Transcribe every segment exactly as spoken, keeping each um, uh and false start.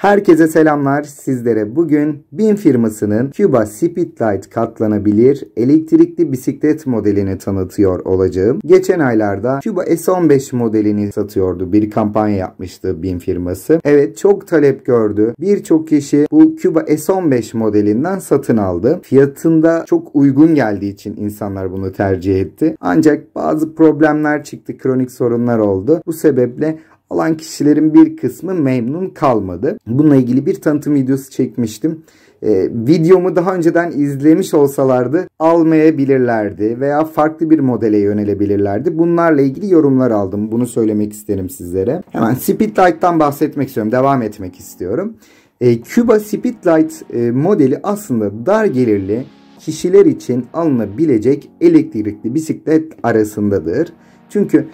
Herkese selamlar. Sizlere bugün Bim firmasının Kuba Speedlight katlanabilir elektrikli bisiklet modelini tanıtıyor olacağım. Geçen aylarda Kuba S on beş modelini satıyordu. Bir kampanya yapmıştı Bim firması. Evet, çok talep gördü. Birçok kişi bu Kuba S on beş modelinden satın aldı. Fiyatında çok uygun geldiği için insanlar bunu tercih etti. Ancak bazı problemler çıktı. Kronik sorunlar oldu. Bu sebeple alan kişilerin bir kısmı memnun kalmadı. Bununla ilgili bir tanıtım videosu çekmiştim. Ee, videomu daha önceden izlemiş olsalardı almayabilirlerdi veya farklı bir modele yönelebilirlerdi. Bunlarla ilgili yorumlar aldım. Bunu söylemek isterim sizlere. Hemen Speedlight'tan bahsetmek istiyorum. Devam etmek istiyorum. Ee, Kuba Speedlight e, modeli aslında dar gelirli kişiler için alınabilecek elektrikli bisiklet arasındadır. Çünkü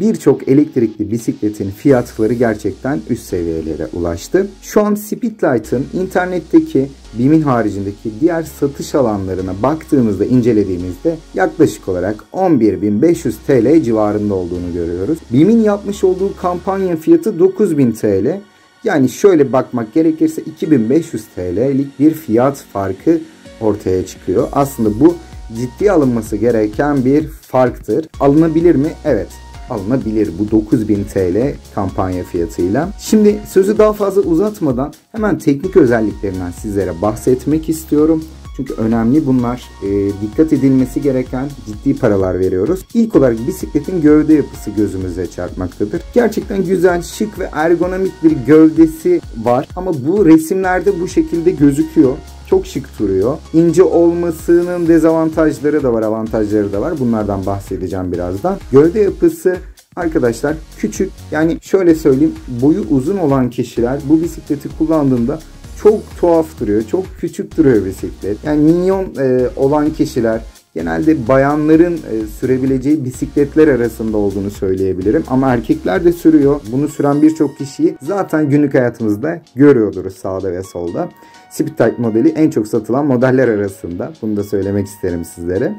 birçok elektrikli bisikletin fiyatları gerçekten üst seviyelere ulaştı. Şu an Speedlight'ın internetteki Bim'in haricindeki diğer satış alanlarına baktığımızda, incelediğimizde yaklaşık olarak on bir bin beş yüz TL civarında olduğunu görüyoruz. Bim'in yapmış olduğu kampanya fiyatı dokuz bin TL. Yani şöyle bakmak gerekirse iki bin beş yüz TL'lik bir fiyat farkı ortaya çıkıyor. Aslında bu ciddiye alınması gereken bir farktır. Alınabilir mi? Evet, alınabilir bu dokuz bin TL kampanya fiyatıyla. Şimdi sözü daha fazla uzatmadan hemen teknik özelliklerinden sizlere bahsetmek istiyorum. Çünkü önemli bunlar. E, dikkat edilmesi gereken, ciddi paralar veriyoruz. İlk olarak bisikletin gövde yapısı gözümüze çarpmaktadır. Gerçekten güzel, şık ve ergonomik bir gövdesi var. Ama bu resimlerde bu şekilde gözüküyor. Çok şık duruyor. İnce olmasının dezavantajları da var, avantajları da var. Bunlardan bahsedeceğim birazdan. Gövde yapısı arkadaşlar küçük. Yani şöyle söyleyeyim, boyu uzun olan kişiler bu bisikleti kullandığında çok tuhaf duruyor. Çok küçük duruyor bisiklet. Yani minyon e, olan kişiler genelde bayanların e, sürebileceği bisikletler arasında olduğunu söyleyebilirim. Ama erkekler de sürüyor. Bunu süren birçok kişiyi zaten günlük hayatımızda görüyoruz sağda ve solda. Speedlight modeli en çok satılan modeller arasında. Bunu da söylemek isterim sizlere.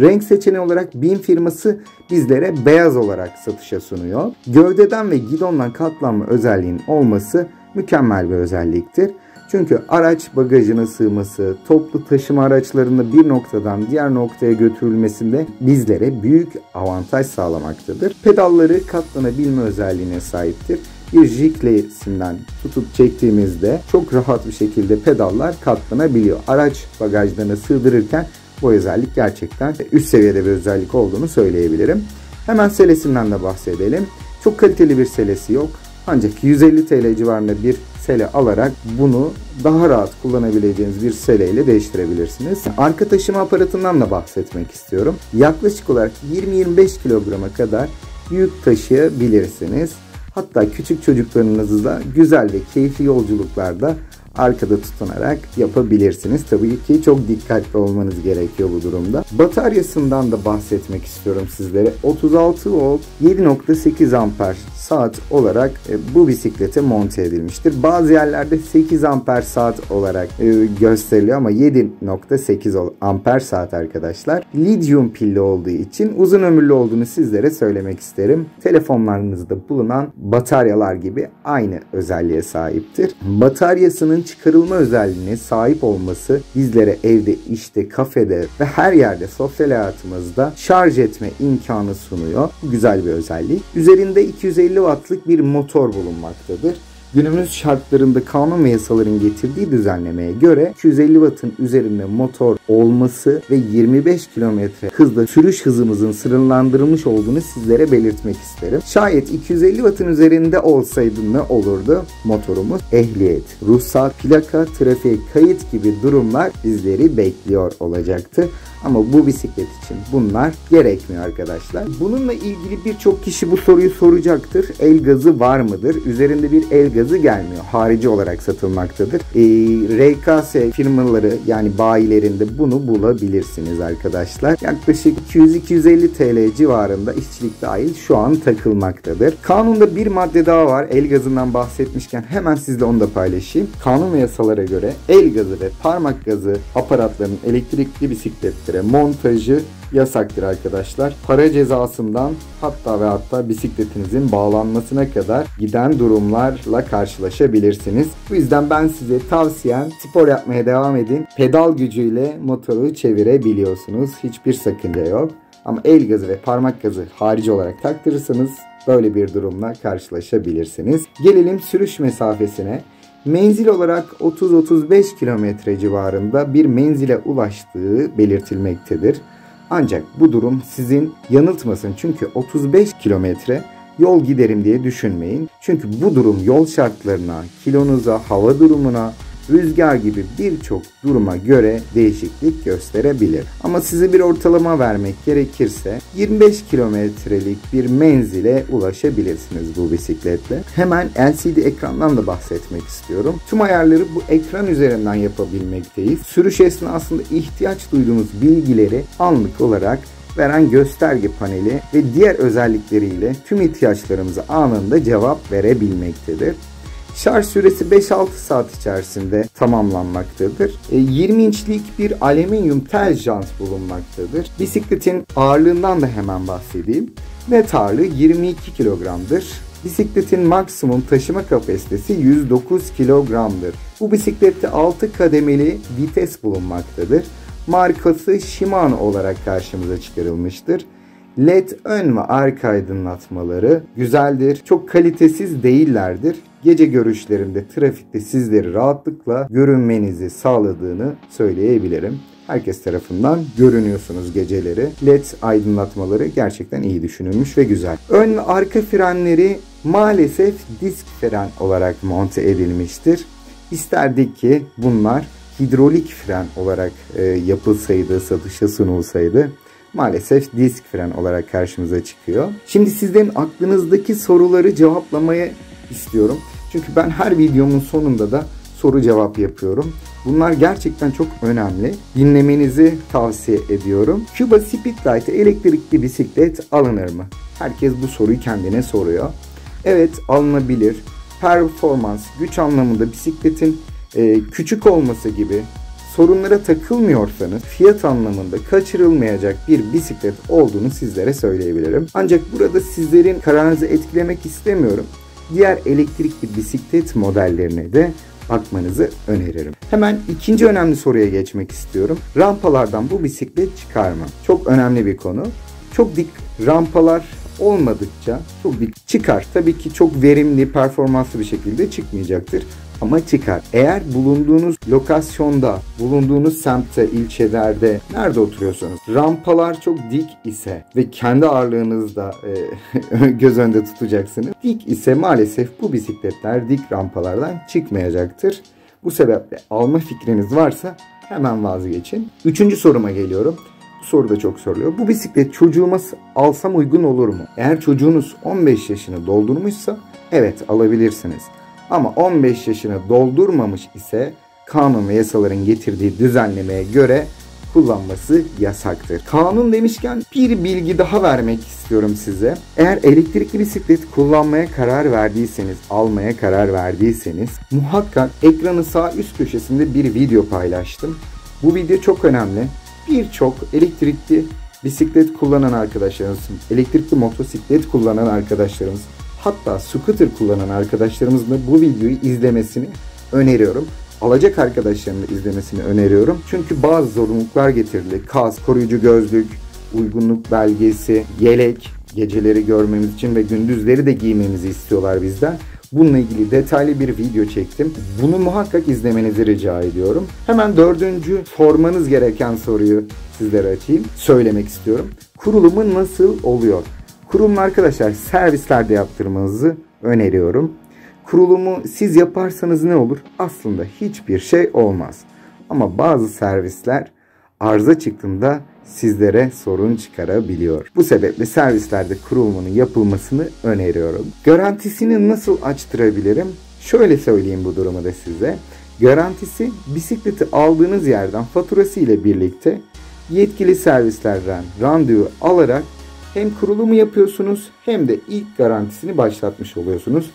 Renk seçeneği olarak Bim firması bizlere beyaz olarak satışa sunuyor. Gövdeden ve gidondan katlanma özelliğinin olması mükemmel bir özelliktir. Çünkü araç bagajına sığması, toplu taşıma araçlarında bir noktadan diğer noktaya götürülmesinde bizlere büyük avantaj sağlamaktadır. Pedalları katlanabilme özelliğine sahiptir. Bir jiklesinden tutup çektiğimizde çok rahat bir şekilde pedallar katlanabiliyor. Araç bagajlarına sığdırırken bu özellik gerçekten üst seviyede bir özellik olduğunu söyleyebilirim. Hemen selesinden de bahsedelim. Çok kaliteli bir selesi yok. Ancak yüz elli TL civarında bir sele alarak bunu daha rahat kullanabileceğiniz bir seleyle değiştirebilirsiniz. Arka taşıma aparatından da bahsetmek istiyorum. Yaklaşık olarak yirmi yirmi beş kilograma kadar yük taşıyabilirsiniz. Hatta küçük çocuklarınızla güzel ve keyifli yolculuklarda arkada tutunarak yapabilirsiniz. Tabii ki çok dikkatli olmanız gerekiyor bu durumda. Bataryasından da bahsetmek istiyorum sizlere. otuz altı volt yedi nokta sekiz amper saat olarak bu bisiklete monte edilmiştir. Bazı yerlerde sekiz amper saat olarak gösteriliyor ama yedi nokta sekiz amper saat arkadaşlar. Lityum pilli olduğu için uzun ömürlü olduğunu sizlere söylemek isterim. Telefonlarınızda bulunan bataryalar gibi aynı özelliğe sahiptir. Bataryasının çıkarılma özelliğine sahip olması bizlere evde, işte, kafede ve her yerde sosyal hayatımızda şarj etme imkanı sunuyor. Güzel bir özellik. Üzerinde iki yüz elli wattlık bir motor bulunmaktadır. Günümüz şartlarında kanun ve yasaların getirdiği düzenlemeye göre iki yüz elli wattın üzerinde motor olması ve yirmi beş kilometre hızla sürüş hızımızın sınırlandırılmış olduğunu sizlere belirtmek isterim. Şayet iki yüz elli wattın üzerinde olsaydı ne olurdu? Motorumuz ehliyet, ruhsat, plaka, trafiğe kayıt gibi durumlar bizleri bekliyor olacaktı. Ama bu bisiklet için bunlar gerekmiyor arkadaşlar. Bununla ilgili birçok kişi bu soruyu soracaktır. El gazı var mıdır? Üzerinde bir el gazı gelmiyor. Harici olarak satılmaktadır. Ee, R K S firmaları, yani bayilerinde bunu bulabilirsiniz arkadaşlar. Yaklaşık iki yüz iki yüz elli TL civarında işçilik dahil şu an takılmaktadır. Kanunda bir madde daha var. El gazından bahsetmişken hemen sizle onu da paylaşayım. Kanun ve yasalara göre el gazı ve parmak gazı aparatlarının elektrikli bisikletlere montajı yasaktır arkadaşlar. Para cezasından hatta ve hatta bisikletinizin bağlanmasına kadar giden durumlarla karşılaşabilirsiniz. Bu yüzden ben size tavsiyem, spor yapmaya devam edin. Pedal gücüyle motoru çevirebiliyorsunuz. Hiçbir sakınca yok. Ama el gazı ve parmak gazı harici olarak taktırırsanız böyle bir durumla karşılaşabilirsiniz. Gelelim sürüş mesafesine. Menzil olarak otuz otuz beş kilometre civarında bir menzile ulaştığı belirtilmektedir. Ancak bu durum sizin yanıltmasın. Çünkü otuz beş kilometre yol giderim diye düşünmeyin. Çünkü bu durum yol şartlarına, kilonuza, hava durumuna, rüzgar gibi birçok duruma göre değişiklik gösterebilir. Ama size bir ortalama vermek gerekirse yirmi beş kilometrelik bir menzile ulaşabilirsiniz bu bisikletle. Hemen L C D ekrandan da bahsetmek istiyorum. Tüm ayarları bu ekran üzerinden yapabilmekteyiz. Sürüş esnasında ihtiyaç duyduğunuz bilgileri anlık olarak veren gösterge paneli ve diğer özellikleriyle tüm ihtiyaçlarımıza anında cevap verebilmektedir. Şarj süresi beş altı saat içerisinde tamamlanmaktadır. yirmi inçlik bir alüminyum tel jant bulunmaktadır. Bisikletin ağırlığından da hemen bahsedeyim. Net ağırlığı yirmi iki kilogramdır. Bisikletin maksimum taşıma kapasitesi yüz dokuz kilogramdır. Bu bisiklette altı kademeli vites bulunmaktadır. Markası Shimano olarak karşımıza çıkarılmıştır. L E D ön ve arka aydınlatmaları güzeldir. Çok kalitesiz değillerdir. Gece görüşlerinde trafikte sizleri rahatlıkla görünmenizi sağladığını söyleyebilirim. Herkes tarafından görünüyorsunuz geceleri. L E D aydınlatmaları gerçekten iyi düşünülmüş ve güzel. Ön ve arka frenleri maalesef disk fren olarak monte edilmiştir. İsterdik ki bunlar hidrolik fren olarak yapılsaydı, satışa sunulsaydı. Maalesef disk fren olarak karşımıza çıkıyor. Şimdi sizlerin aklınızdaki soruları cevaplamaya istiyorum. Çünkü ben her videomun sonunda da soru cevap yapıyorum. Bunlar gerçekten çok önemli. Dinlemenizi tavsiye ediyorum. Kuba Speedlight'e elektrikli bisiklet alınır mı? Herkes bu soruyu kendine soruyor. Evet, alınabilir. Performans, güç anlamında bisikletin e, küçük olması gibi sorunlara takılmıyorsanız fiyat anlamında kaçırılmayacak bir bisiklet olduğunu sizlere söyleyebilirim. Ancak burada sizlerin kararınızı etkilemek istemiyorum. Diğer elektrikli bisiklet modellerine de bakmanızı öneririm. Hemen ikinci önemli soruya geçmek istiyorum. Rampalardan bu bisiklet çıkar mı? Çok önemli bir konu. Çok dik rampalar olmadıkça çok dik çıkar. Tabii ki çok verimli, performanslı bir şekilde çıkmayacaktır. Ama çıkar. Eğer bulunduğunuz lokasyonda, bulunduğunuz semtte, ilçelerde, nerede oturuyorsanız rampalar çok dik ise ve kendi ağırlığınızda e, göz önünde tutacaksınız. Dik ise maalesef bu bisikletler dik rampalardan çıkmayacaktır. Bu sebeple alma fikriniz varsa hemen vazgeçin. Üçüncü soruma geliyorum. Bu soru da çok soruluyor. Bu bisiklet çocuğuma alsam uygun olur mu? Eğer çocuğunuz on beş yaşını doldurmuşsa evet alabilirsiniz. Ama on beş yaşını doldurmamış ise kanun ve yasaların getirdiği düzenlemeye göre kullanması yasaktır. Kanun demişken bir bilgi daha vermek istiyorum size. Eğer elektrikli bisiklet kullanmaya karar verdiyseniz, almaya karar verdiyseniz muhakkak ekranın sağ üst köşesinde bir video paylaştım. Bu video çok önemli. Birçok elektrikli bisiklet kullanan arkadaşlarımız, elektrikli motosiklet kullanan arkadaşlarımız, hatta scooter kullanan arkadaşlarımızın da bu videoyu izlemesini öneriyorum. Alacak arkadaşlarımın da izlemesini öneriyorum. Çünkü bazı zorunluluklar getirildi. Kask, koruyucu gözlük, uygunluk belgesi, yelek, geceleri görmemiz için ve gündüzleri de giymemizi istiyorlar bizden. Bununla ilgili detaylı bir video çektim. Bunu muhakkak izlemenizi rica ediyorum. Hemen dördüncü sormanız gereken soruyu sizlere açayım. Söylemek istiyorum. Kurulumu nasıl oluyor? Kurulumu arkadaşlar servislerde yaptırmanızı öneriyorum. Kurulumu siz yaparsanız ne olur? Aslında hiçbir şey olmaz. Ama bazı servisler arıza çıktığında sizlere sorun çıkarabiliyor. Bu sebeple servislerde kurulumunun yapılmasını öneriyorum. Garantisini nasıl açtırabilirim? Şöyle söyleyeyim bu durumu da size. Garantisi bisikleti aldığınız yerden faturası ile birlikte yetkili servislerden randevu alarak hem kurulumu yapıyorsunuz hem de ilk garantisini başlatmış oluyorsunuz.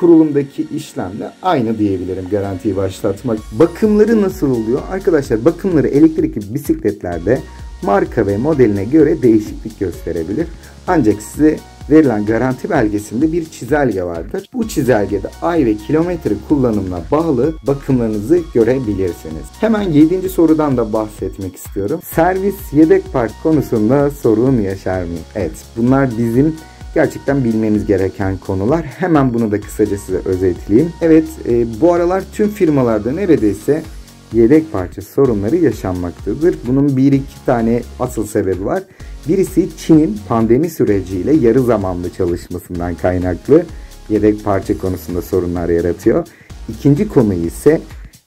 Kurulumdaki işlemle aynı diyebilirim garantiyi başlatmak. Bakımları nasıl oluyor? Arkadaşlar bakımları elektrikli bisikletlerde marka ve modeline göre değişiklik gösterebilir. Ancak size verilen garanti belgesinde bir çizelge vardır. Bu çizelgede ay ve kilometre kullanımına bağlı bakımlarınızı görebilirsiniz. Hemen yedinci sorudan da bahsetmek istiyorum. Servis yedek parça konusunda sorun yaşar mı? Evet, bunlar bizim gerçekten bilmeniz gereken konular. Hemen bunu da kısaca size özetleyeyim. Evet, e, bu aralar tüm firmalarda neredeyse yedek parça sorunları yaşanmaktadır. Bunun bir iki tane asıl sebebi var. Birisi Çin'in pandemi süreciyle yarı zamanlı çalışmasından kaynaklı yedek parça konusunda sorunlar yaratıyor. İkinci konu ise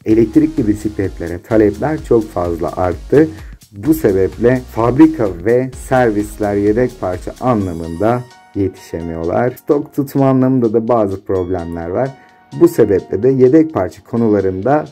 elektrikli bisikletlere talepler çok fazla arttı. Bu sebeple fabrika ve servisler yedek parça anlamında yetişemiyorlar. Stok tutma anlamında da bazı problemler var. Bu sebeple de yedek parça konularında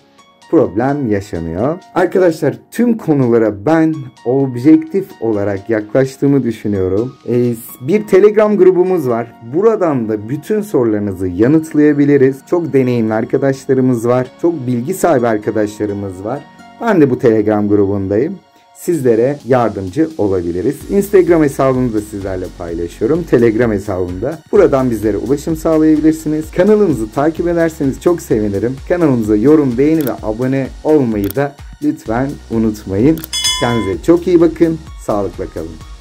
problem yaşanıyor. Arkadaşlar, tüm konulara ben objektif olarak yaklaştığımı düşünüyorum. Ee, bir Telegram grubumuz var. Buradan da bütün sorularınızı yanıtlayabiliriz. Çok deneyimli arkadaşlarımız var. Çok bilgi sahibi arkadaşlarımız var. Ben de bu Telegram grubundayım. Sizlere yardımcı olabiliriz. Instagram hesabımı da sizlerle paylaşıyorum. Telegram hesabımda. Buradan bizlere ulaşım sağlayabilirsiniz. Kanalımızı takip ederseniz çok sevinirim. Kanalımıza yorum, beğeni ve abone olmayı da lütfen unutmayın. Kendinize çok iyi bakın. Sağlıkla kalın.